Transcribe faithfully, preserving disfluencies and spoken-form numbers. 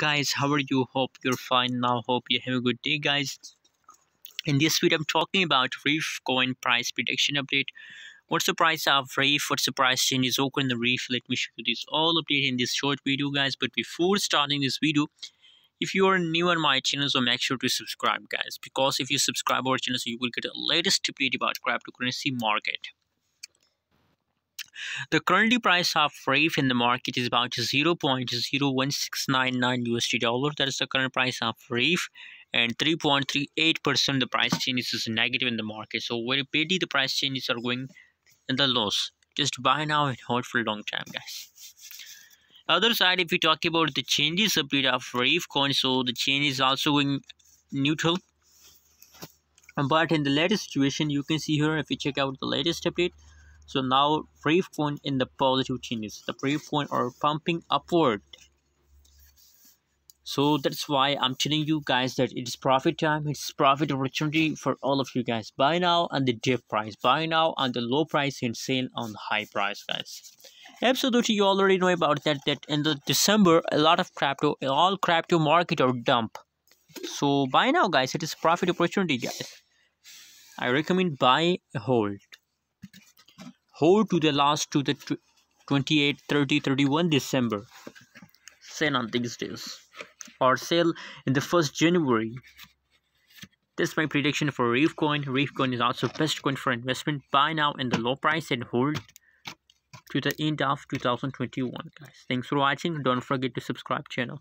guys, how are you? Hope you're fine now. Hope you have a good day, guys. In this video I'm talking about Reef coin price prediction update. What's the price of Reef? What's the price changes occur in the Reef? Let me show you this all update in this short video, guys. But before starting this video, if you are new on my channel, so make sure to subscribe, guys, because if you subscribe our channel, so you will get the latest update about cryptocurrency market. The currently price of Reef in the market is about zero point zero one six nine nine U S D dollar. That is the current price of Reef, and three point three eight percent the price change is negative in the market. So very badly the price changes are going in the loss. Just buy now and hold for a long time, guys. Other side, if we talk about the changes update of Reef coin, so the change is also going neutral. But in the latest situation, you can see here, if we check out the latest update, so now Reef coin in the positive changes. The Reef coin are pumping upward. So that's why I'm telling you guys that it is profit time. It's profit opportunity for all of you guys. Buy now on the dip price. Buy now on the low price and sell on the high price, guys. Absolutely, you already know about that. That in the December, a lot of crypto, all crypto market are dump. So buy now, guys. It is profit opportunity, guys. I recommend buy, hold. Hold to the last, to the twenty-eight, thirty, thirty-one December. Sell on these days, or sell in the first January. That's my prediction for Reef coin. Reef coin is also best coin for investment. Buy now in the low price and hold to the end of two thousand twenty-one, guys. Thanks for watching. Don't forget to subscribe channel.